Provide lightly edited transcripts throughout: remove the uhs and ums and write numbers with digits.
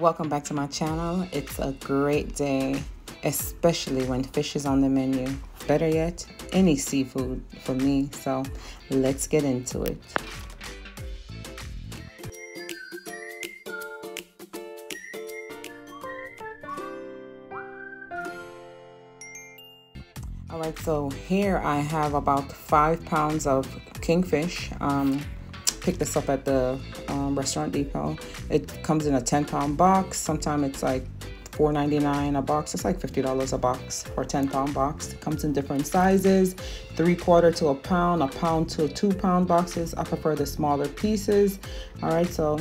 Welcome back to my channel. It's a great day, especially when fish is on the menu. Better yet, any seafood for me. So let's get into it. All right, so here I have about 5 pounds of kingfish. Pick this up at the Restaurant Depot. It comes in a 10-pound box. Sometimes it's like $4.99 a box. It's like $50 a box for a 10-pound box. It comes in different sizes, 3/4 to a pound to 2-pound boxes. I prefer the smaller pieces. All right, so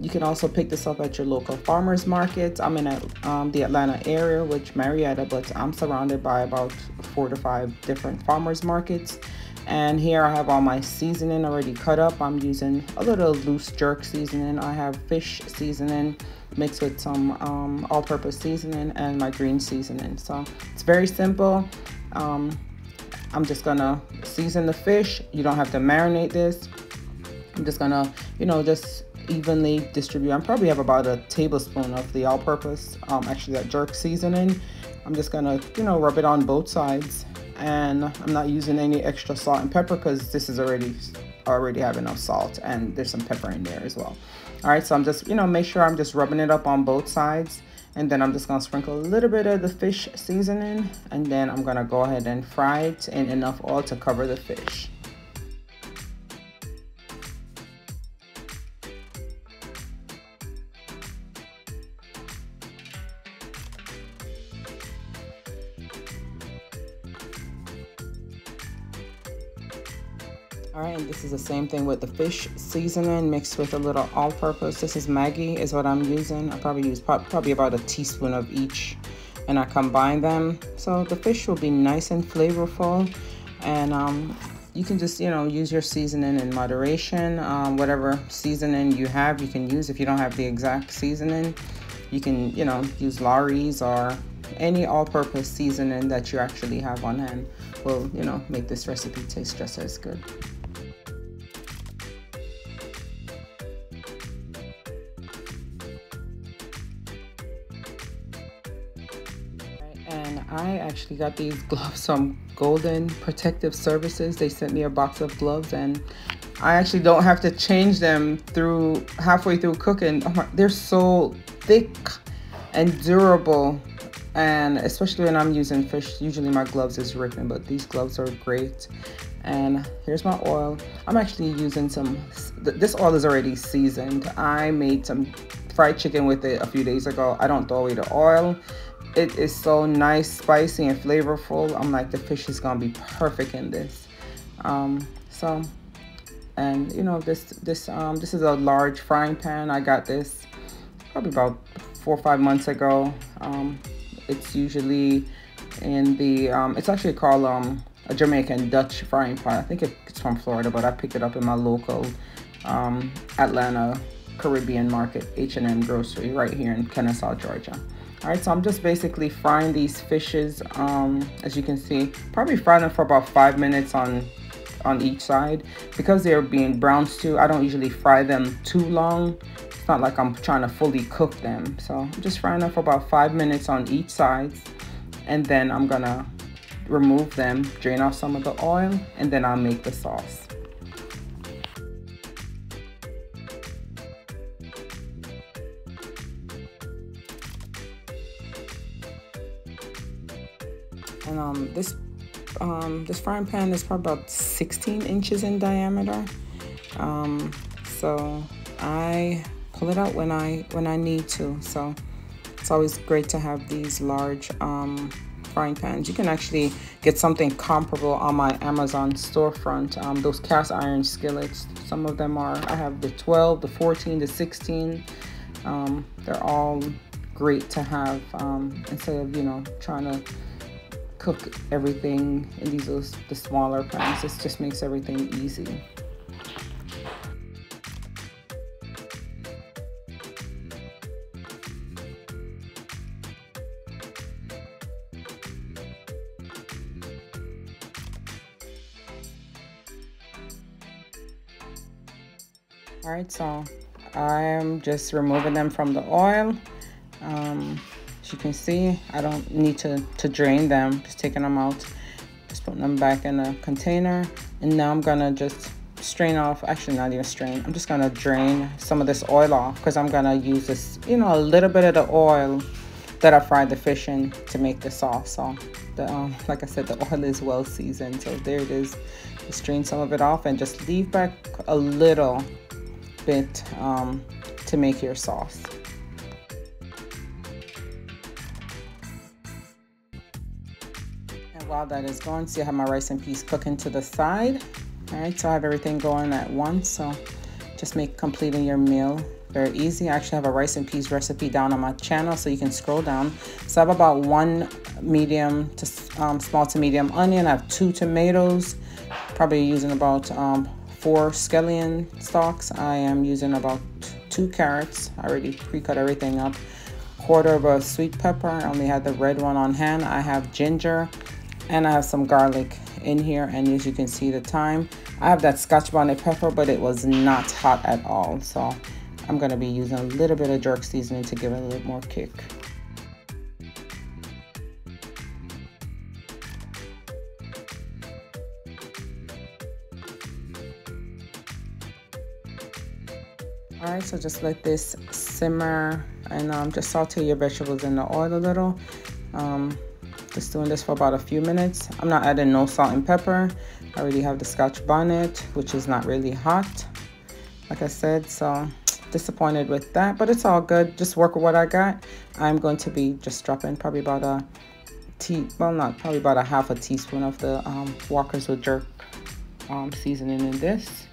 you can also pick this up at your local farmers markets. I'm in the Atlanta area, which Marietta, but I'm surrounded by about 4 to 5 different farmers markets. And here I have all my seasoning already cut up. I'm using a little loose jerk seasoning. I have fish seasoning mixed with some all-purpose seasoning and my green seasoning. So it's very simple. I'm just gonna season the fish. You don't have to marinate this. I'm just gonna, you know, just evenly distribute. I probably have about a tablespoon of the all-purpose, actually that jerk seasoning. I'm just gonna, you know, rub it on both sides. And I'm not using any extra salt and pepper because this is already have enough salt, and there's some pepper in there as well. All right, so I'm just, you know, make sure I'm just rubbing it up on both sides, and then I'm just gonna sprinkle a little bit of the fish seasoning, and then I'm gonna go ahead and fry it in enough oil to cover the fish. All right, and this is the same thing with the fish seasoning mixed with a little all-purpose. This is Maggie, is what I'm using. I probably use probably about a teaspoon of each, and I combine them. So the fish will be nice and flavorful, and you can just, you know, use your seasoning in moderation. Whatever seasoning you have, you can use. If you don't have the exact seasoning, you can, you know, use Lawry's or any all-purpose seasoning that you actually have on hand will, you know, make this recipe taste just as good. And I actually got these gloves from Golden Protective Services. They sent me a box of gloves, and I actually don't have to change them through halfway through cooking. They're so thick and durable, and especially when I'm using fish, usually my gloves is ripping, but these gloves are great. And here's my oil. I'm actually using some, this oil is already seasoned. I made some fried chicken with it a few days ago. I don't throw away the oil. It is so nice, spicy, and flavorful. I'm like, the fish is gonna be perfect in this. So, and you know, this is a large frying pan. I got this probably about 4 or 5 months ago. It's usually in the, it's actually called a Jamaican Dutch frying pan. I think it's from Florida, but I picked it up in my local Atlanta Caribbean market, H and M grocery, right here in Kennesaw, Georgia. All right, so I'm just basically frying these fishes, as you can see, probably frying them for about 5 minutes on each side. Because they're being brown stew, I don't usually fry them too long. It's not like I'm trying to fully cook them. So I'm just frying them for about 5 minutes on each side. And then I'm gonna remove them, drain off some of the oil, and then I'll make the sauce. And this frying pan is probably about 16 inches in diameter. So I pull it out when I need to. So it's always great to have these large frying pans. You can actually get something comparable on my Amazon storefront. Those cast iron skillets. Some of them are, I have the 12, the 14, the 16. They're all great to have instead of, you know, trying to cook everything in these little, the smaller pans. This just makes everything easy. All right, so I'm just removing them from the oil. As you can see, I don't need to drain them, just taking them out, just putting them back in a container. And now I'm gonna just strain off, actually not even strain, I'm just gonna drain some of this oil off, because I'm gonna use this, you know, a little bit of the oil that I fried the fish in to make the sauce. So the, like I said, the oil is well seasoned, so there it is. Just drain some of it off and just leave back a little bit to make your sauce. And while that is going, see I have my rice and peas cooking to the side. All right, so I have everything going at once, so just make completing your meal very easy. I actually have a rice and peas recipe down on my channel, so you can scroll down. So I have about one medium to small to medium onion. I have 2 tomatoes, probably using about 4 scallion stalks. I am using about 2 carrots. I already pre-cut everything up. 1/4 of a sweet pepper. I only had the red one on hand. I have ginger, and I have some garlic in here, and as you can see the time, I have that Scotch bonnet pepper, but it was not hot at all, so I'm going to be using a little bit of jerk seasoning to give it a little more kick. All right, so just let this simmer, and just saute your vegetables in the oil a little. Just doing this for about a few minutes. I'm not adding no salt and pepper. I already have the Scotch bonnet, which is not really hot, like I said, so disappointed with that, but it's all good. Just work with what I got. I'm going to be just dropping probably about a half a teaspoon of the Walker's with jerk seasoning in this.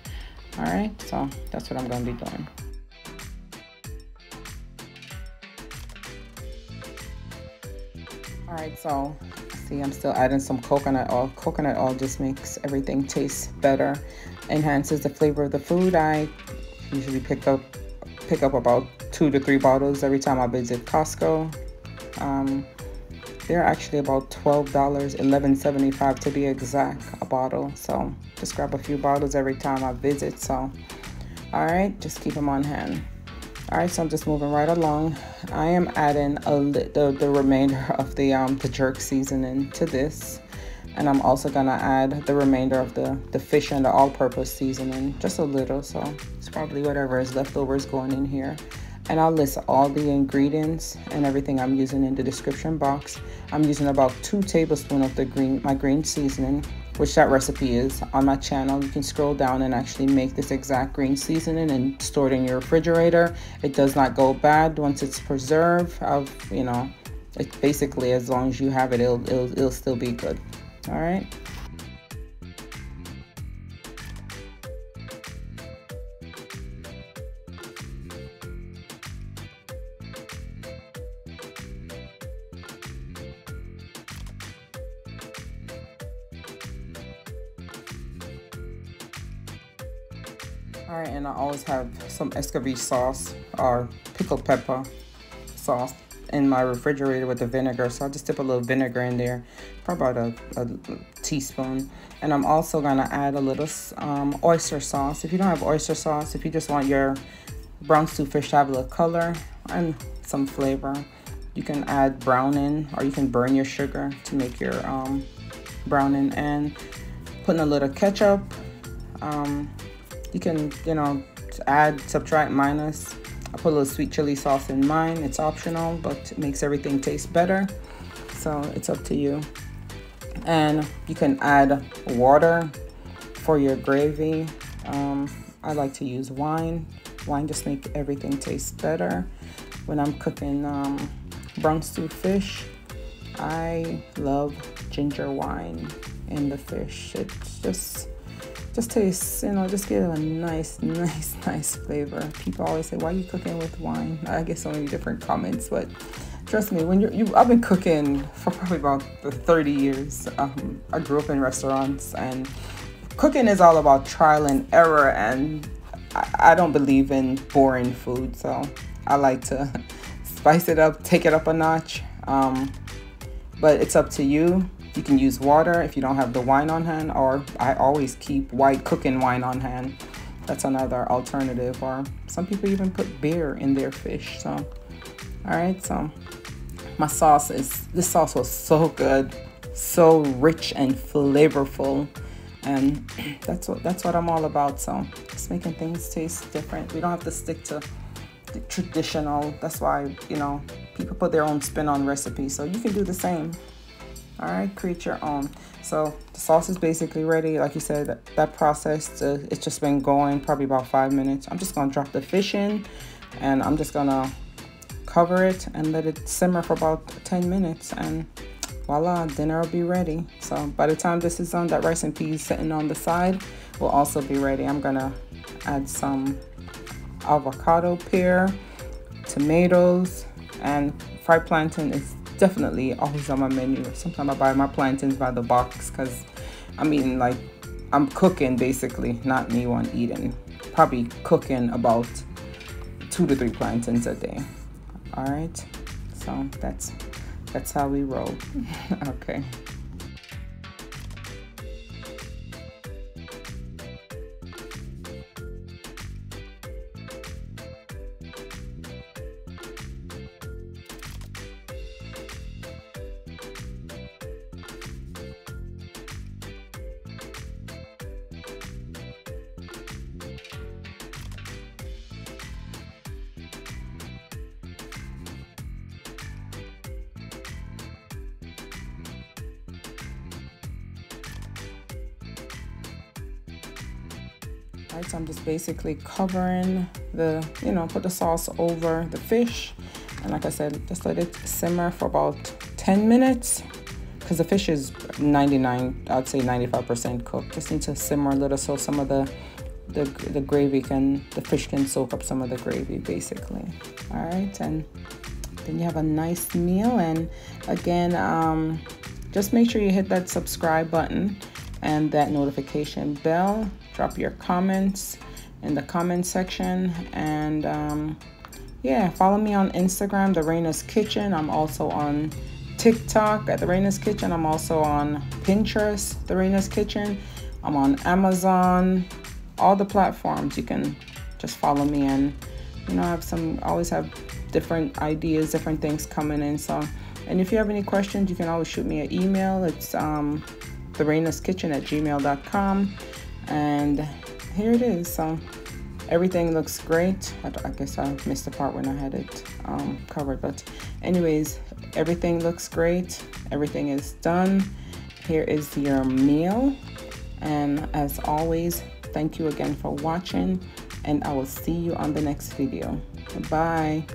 All right, so that's what I'm going to be doing. All right, so see, I'm still adding some coconut oil. Coconut oil just makes everything taste better, enhances the flavor of the food. I usually pick up about 2 to 3 bottles every time I visit Costco. They're actually about $12, $11.75 to be exact, a bottle. So just grab a few bottles every time I visit. So, all right, just keep them on hand. All right, so I'm just moving right along. I am adding the remainder of the jerk seasoning to this. And I'm also gonna add the remainder of the fish and the all-purpose seasoning, just a little. So it's probably whatever is leftovers going in here. And I'll list all the ingredients and everything I'm using in the description box. I'm using about 2 tablespoons of my green seasoning, which that recipe is on my channel. You can scroll down and actually make this exact green seasoning and store it in your refrigerator. It does not go bad once it's preserved. You know, it's basically, as long as you have it, it'll still be good. All right. All right, and I always have some escovitch sauce or pickled pepper sauce in my refrigerator with the vinegar. So I just dip a little vinegar in there, probably about a teaspoon. And I'm also gonna add a little oyster sauce. If you don't have oyster sauce, if you just want your brown stew fish to have a little color and some flavor, you can add browning, or you can burn your sugar to make your browning. And putting a little ketchup. You can, you know, add, subtract, minus. I put a little sweet chili sauce in mine. It's optional, but it makes everything taste better. So it's up to you. And you can add water for your gravy. I like to use wine. Wine just makes everything taste better. When I'm cooking brown stew fish, I love ginger wine in the fish. It's just tastes, you know, just give it a nice flavor. People always say, why are you cooking with wine? I get so many different comments, but trust me, when I've been cooking for probably about 30 years. I grew up in restaurants, and cooking is all about trial and error, and I don't believe in boring food, so I like to spice it up, take it up a notch. But it's up to you. You can use water if you don't have the wine on hand, or I always keep white cooking wine on hand. That's another alternative, or some people even put beer in their fish. So, all right, so my sauce is, this sauce was so good, so rich and flavorful, and that's what I'm all about. So it's making things taste different. We don't have to stick to the traditional. That's why, you know, people put their own spin on recipes, so you can do the same. All right, create your own. So the sauce is basically ready. Like you said, that process, it's just been going probably about 5 minutes. I'm just gonna drop the fish in, and I'm just gonna cover it and let it simmer for about 10 minutes, and voila, dinner will be ready. So by the time this is done, that rice and peas sitting on the side will also be ready. I'm gonna add some avocado, pear, tomatoes, and fried plantain is definitely always on my menu. Sometimes I buy my plantains by the box, because I'm eating like I'm cooking, basically, not me one eating, probably cooking about 2 to 3 plantains a day. All right, so that's how we roll. Okay. Right, so I'm just basically covering the, you know, put the sauce over the fish, and like I said, just let it simmer for about 10 minutes because the fish is 99, I'd say 95% cooked. Just need to simmer a little so some of the gravy can, the fish can soak up some of the gravy, basically. All right, and then you have a nice meal. And again, just make sure you hit that subscribe button and that notification bell. Drop your comments in the comment section, and yeah, follow me on Instagram, The Raina's Kitchen. I'm also on TikTok at The Raina's Kitchen. I'm also on Pinterest, The Raina's Kitchen. I'm on Amazon, all the platforms. You can just follow me, and you know, I always have different ideas, different things coming in. So, and if you have any questions, you can always shoot me an email. It's therainaskitchen@gmail.com, and here it is. So everything looks great. I guess I missed the part when I had it covered, but anyways, everything looks great. Everything is done. Here is your meal, and as always, thank you again for watching, and I will see you on the next video. Bye.